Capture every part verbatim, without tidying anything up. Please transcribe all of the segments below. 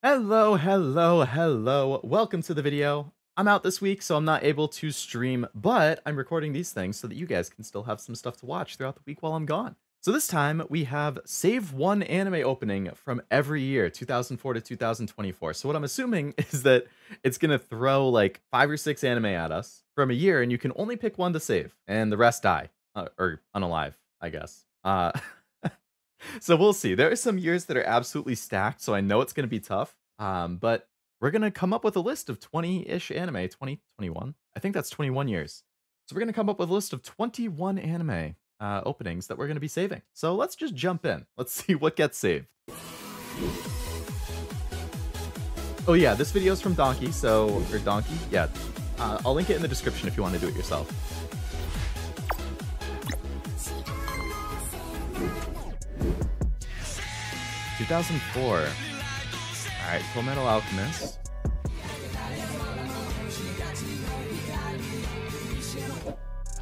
Hello, hello, hello. Welcome to the video. I'm out this week, so I'm not able to stream, but I'm recording these things so that you guys can still have some stuff to watch throughout the week while I'm gone. So this time we have Save One Anime Opening from every year, two thousand four to two thousand twenty-four. So what I'm assuming is that it's going to throw like five or six anime at us from a year, and you can only pick one to save, and the rest die, uh, or unalive, I guess. Uh... So we'll see. There are some years that are absolutely stacked, so I know it's going to be tough. Um, but we're going to come up with a list of twenty-ish anime. twenty, twenty-one? I think that's twenty-one years. So we're going to come up with a list of twenty-one anime uh, openings that we're going to be saving. So let's just jump in. Let's see what gets saved. Oh yeah, this video is from Donkey, so... or Donkey? Yeah. Uh, I'll link it in the description if you want to do it yourself. two thousand four. Alright, Fullmetal Alchemist.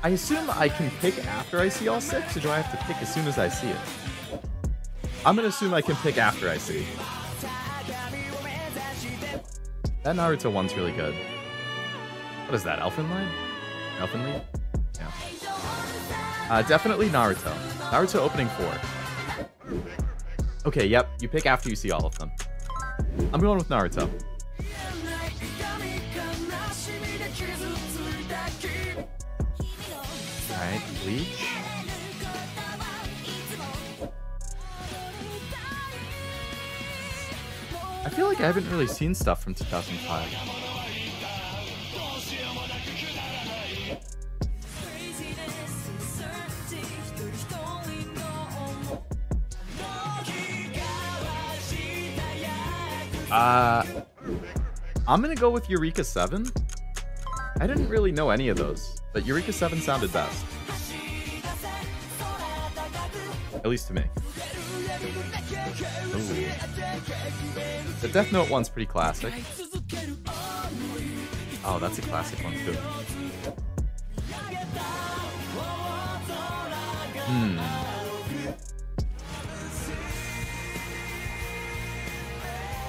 I assume I can pick after I see all six, or do I have to pick as soon as I see it? I'm gonna assume I can pick after I see. That Naruto one's really good. What is that, Elfin Line? Elfin Line? Yeah. Uh, definitely Naruto. Naruto opening four. Okay, yep, you pick after you see all of them. I'm going with Naruto. Alright, Bleach. I feel like I haven't really seen stuff from two thousand five. Uh, I'm gonna go with Eureka seven. I didn't really know any of those, but Eureka seven sounded best. At least to me. Ooh. The Death Note one's pretty classic. Oh, that's a classic one too. Hmm.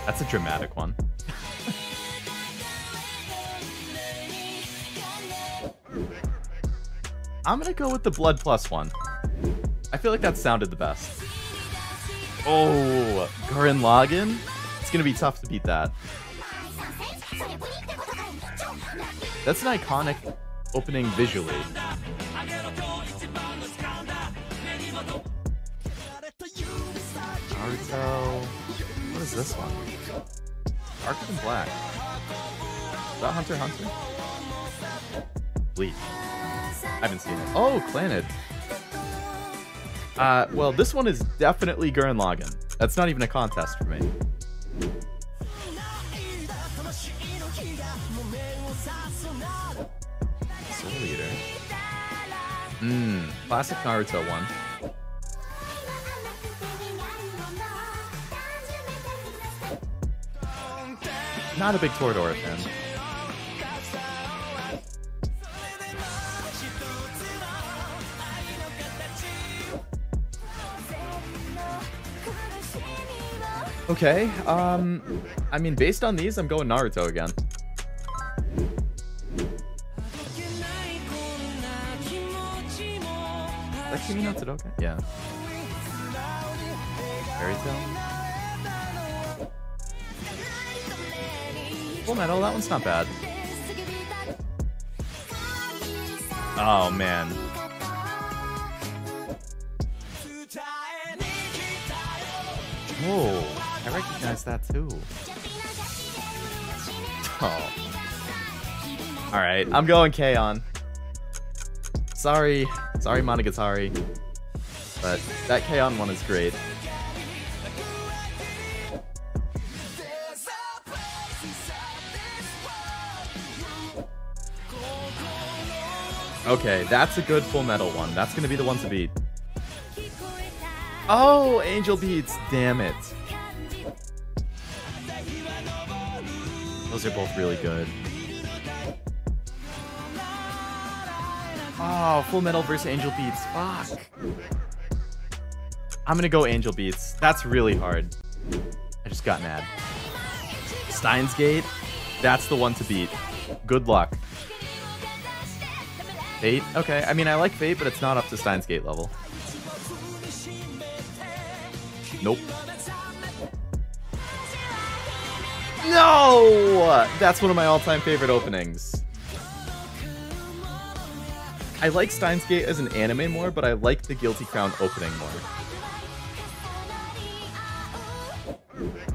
That's a dramatic one. I'm gonna go with the Blood Plus one. I feel like that sounded the best. Oh, Gurren Lagann? It's gonna be tough to beat that. That's an iconic opening visually. Naruto. What is this one? Dark and Black. Is that Hunter x Hunter? Bleach. I haven't seen it. Oh, Clannad. Uh, well, this one is definitely Gurren Lagann. That's not even a contest for me. Soul Eater. Mmm, classic Naruto one. Not a big Toradora fan. Okay, um... I mean, based on these, I'm going Naruto again. Is that Kimi no Todoke? Yeah. Fairy Tail? Fullmetal, that one's not bad. Oh man. Whoa, I recognize that too. Oh. Alright, I'm going K-On. Sorry, sorry Monogatari. But that K-On one is great. Okay, that's a good Fullmetal one. That's gonna be the one to beat. Oh, Angel Beats! Damn it. Those are both really good. Oh, Fullmetal versus Angel Beats. Fuck. I'm gonna go Angel Beats. That's really hard. I just got mad. Steins Gate, that's the one to beat. Good luck. Fate? Okay, I mean, I like Fate, but it's not up to Steins Gate level. Nope. No! That's one of my all-time favorite openings. I like Steins Gate as an anime more, but I like the Guilty Crown opening more.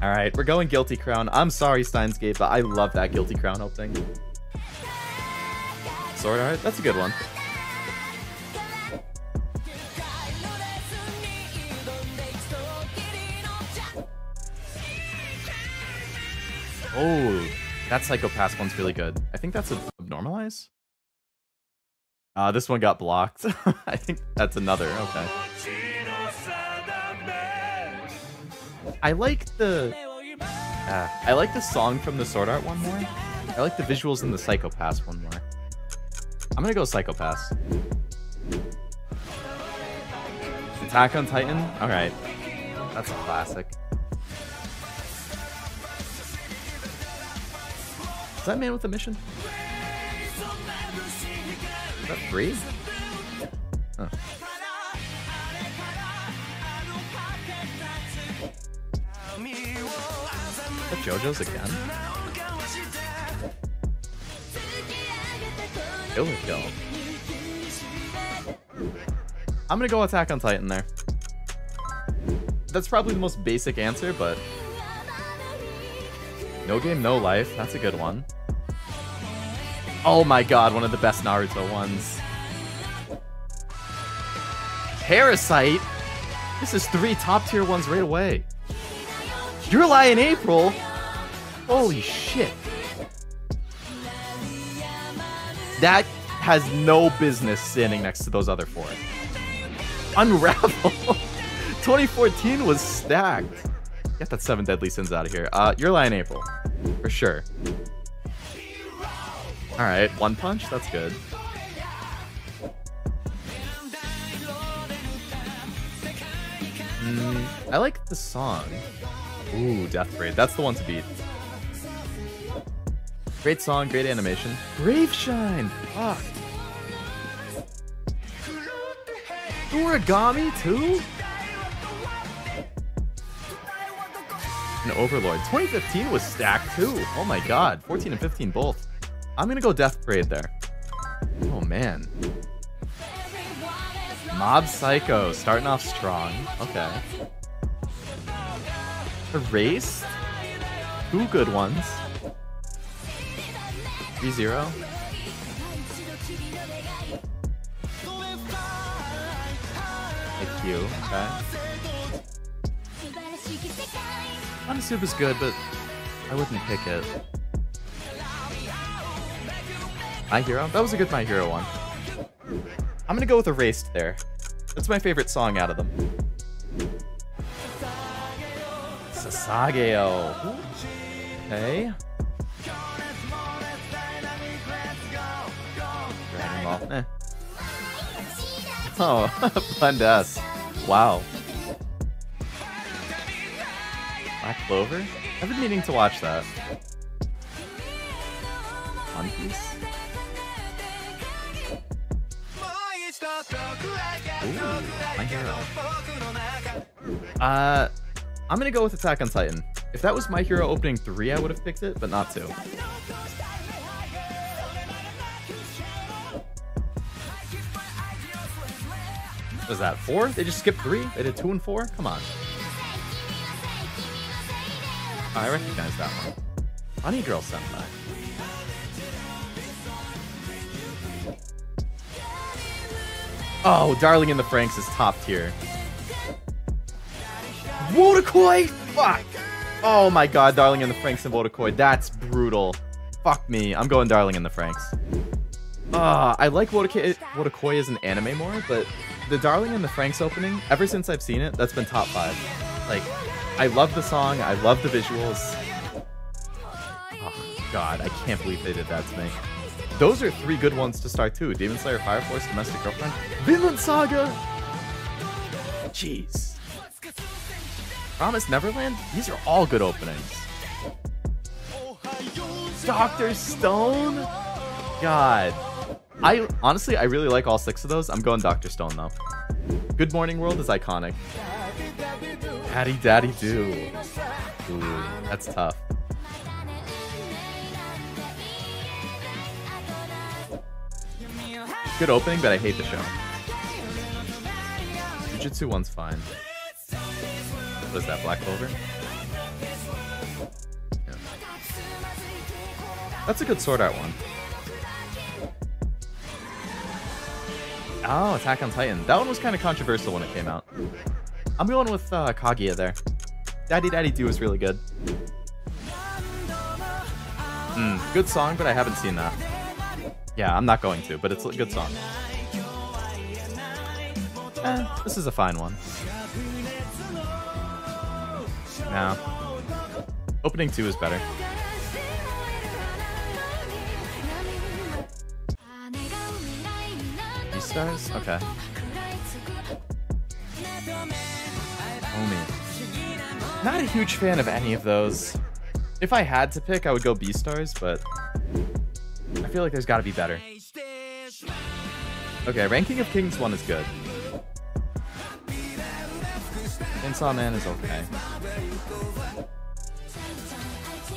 Alright, we're going Guilty Crown. I'm sorry, Steins Gate, but I love that Guilty Crown opening. Sword Art? That's a good one. Oh, that Psycho Pass one's really good. I think that's a Abnormalize? Uh, this one got blocked. I think that's another. Okay. I like the... Uh, I like the song from the Sword Art one more. I like the visuals in the Psycho Pass one more. I'm gonna go Psycho Pass. Attack on Titan? Alright. That's a classic. Is that Man with a Mission? Is that three? Huh. Is that JoJo's again? Overkill. I'm gonna go Attack on Titan there. That's probably the most basic answer, but... No Game, No Life. That's a good one. Oh my god, one of the best Naruto ones. Parasite? This is three top tier ones right away. You're Lying April? Holy shit. That has no business standing next to those other four. Unravel? twenty fourteen was stacked. Get that Seven Deadly Sins out of here. Uh, You're Lying April. For sure. Alright, One Punch? That's good. Mm, I like the song. Ooh, Death Parade. That's the one to beat. Great song, great animation. Brave Shine! Fuck! Origami, too? And Overlord. twenty fifteen was stacked too. Oh my god. fourteen and fifteen both. I'm gonna go Death Parade there. Oh man. Mob Psycho. Starting off strong. Okay. Erased. Two good ones. three zero. I Q. Okay. Honestly, is good, but I wouldn't pick it. My Hero? That was a good My Hero one. I'm gonna go with Erased there. That's my favorite song out of them. Sasageo. Hey. Eh. Oh, Blend S. Wow. Black Clover? I've been meaning to watch that. One Piece? Ooh, My Hero. Uh, I'm gonna go with Attack on Titan. If that was My Hero opening three, I would have picked it, but not two. Was that four? They just skipped three? They did two and four? Come on. I recognize that one. Honey Girl Senpai. Oh, Darling in the Franxx is top tier. Wotakoi! Fuck! Oh my god, Darling in the Franxx and Wotakoi. That's brutal. Fuck me. I'm going Darling in the Franxx. Uh, I like Wotakoi, Wotakoi as an anime more, but the Darling in the Franxx opening, ever since I've seen it, that's been top five. Like... I love the song, I love the visuals. Oh god, I can't believe they did that to me. Those are three good ones to start too. Demon Slayer, Fire Force, Domestic Girlfriend, Vinland Saga! Jeez. Promise Neverland? These are all good openings. Doctor Stone? God. I honestly, I really like all six of those. I'm going Doctor Stone, though. Good Morning World is iconic. Daddy, daddy, do. Ooh, that's tough. Good opening, but I hate the show. Jujutsu one's fine. What is that, Black Clover? Yeah. That's a good Sword Art one. Oh, Attack on Titan. That one was kind of controversial when it came out. I'm going with uh, Kaguya there. Daddy Daddy Do is really good. Mm, good song, but I haven't seen that. Yeah, I'm not going to, but it's a good song. Eh, this is a fine one. Nah. Opening two is better. These stars? Okay. Omi. Not a huge fan of any of those. If I had to pick, I would go B-Stars, but I feel like there's got to be better. Okay, Ranking of Kings one is good. Chainsaw Man is okay.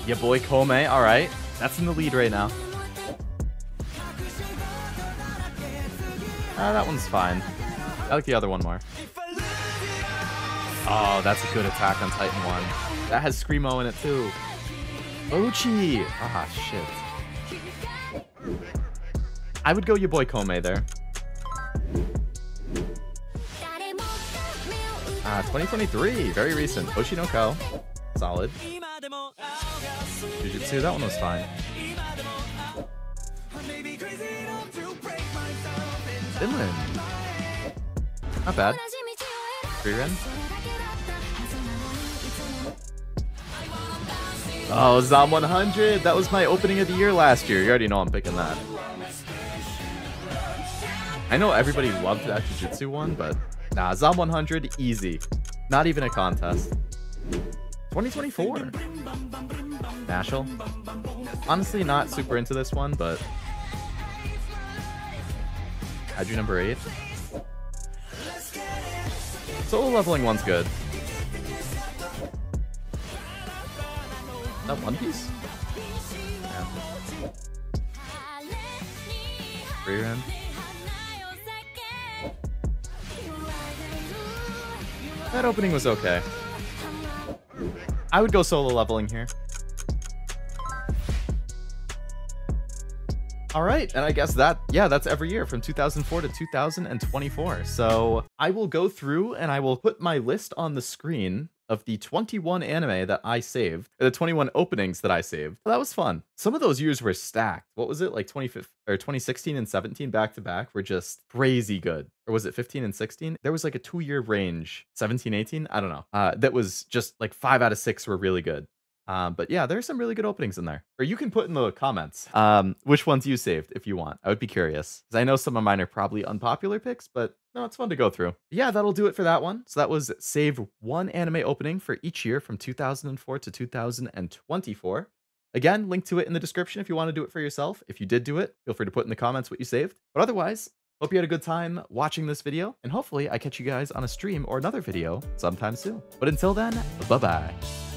Ya boy Komei, alright. That's in the lead right now. Ah, that one's fine. I like the other one more. Oh, that's a good Attack on Titan one. That has Screamo in it too. Ochi! Ah, shit. I would go your boy Komei there. Ah, twenty twenty-three. Very recent. Oshinoko. Solid. Jujutsu, that one was fine. Finland. Not bad. Rerun. Oh, Zom one hundred! That was my opening of the year last year. You already know I'm picking that. I know everybody loved that Jujutsu one, but nah, Zom one hundred, easy. Not even a contest. twenty twenty-four. Nashal. Honestly, not super into this one, but Adju number eight. Solo Leveling one's good. Is that One Piece? Yeah. Rerun. That opening was okay. I would go Solo Leveling here. Alright, and I guess that, yeah, that's every year from two thousand four to two thousand twenty-four. So I will go through and I will put my list on the screen of the twenty-one anime that I saved, or the twenty-one openings that I saved. Well, that was fun. Some of those years were stacked. What was it? Like twenty fifteen or twenty sixteen and seventeen back to back were just crazy good. Or was it fifteen and sixteen? There was like a two year range, seventeen, eighteen. I don't know. Uh, that was just like five out of six were really good. Um, but yeah, there's some really good openings in there. Or you can put in the comments um, which ones you saved if you want. I would be curious, because I know some of mine are probably unpopular picks, but no, it's fun to go through. But yeah, that'll do it for that one. So that was save one anime opening for each year from two thousand four to two thousand twenty-four. Again, link to it in the description if you want to do it for yourself. If you did do it, feel free to put in the comments what you saved. But otherwise, hope you had a good time watching this video, and hopefully I catch you guys on a stream or another video sometime soon. But until then, bye-bye.